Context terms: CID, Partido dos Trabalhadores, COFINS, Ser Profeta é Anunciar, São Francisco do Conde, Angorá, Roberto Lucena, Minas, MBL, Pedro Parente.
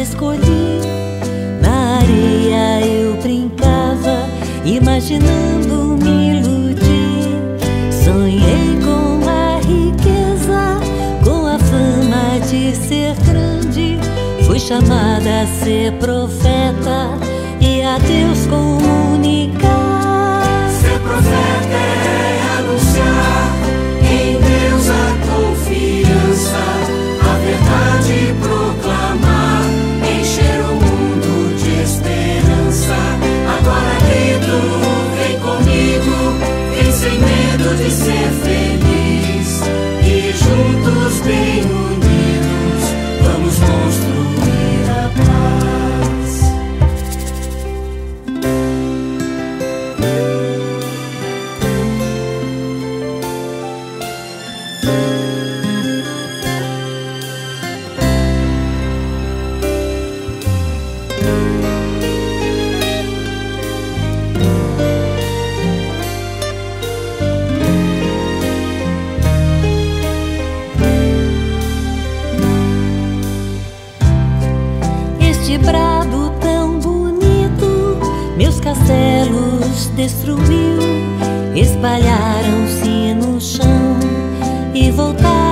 escolhi. Na areia eu brincava, imaginando me iludir. Sonhei com a riqueza, com a fama de ser grande. Fui chamada a ser profeta e a Deus comunicar. Ser profeta é anunciar em Deus a confiança, a verdade proclamar, encher o mundo de esperança. Agora, querido, vem comigo, vem sem medo de ser feliz, e juntos bem unidos vamos construir a paz. Este brado tão bonito meus castelos destruiu, espalharam-se no chão e voltaram.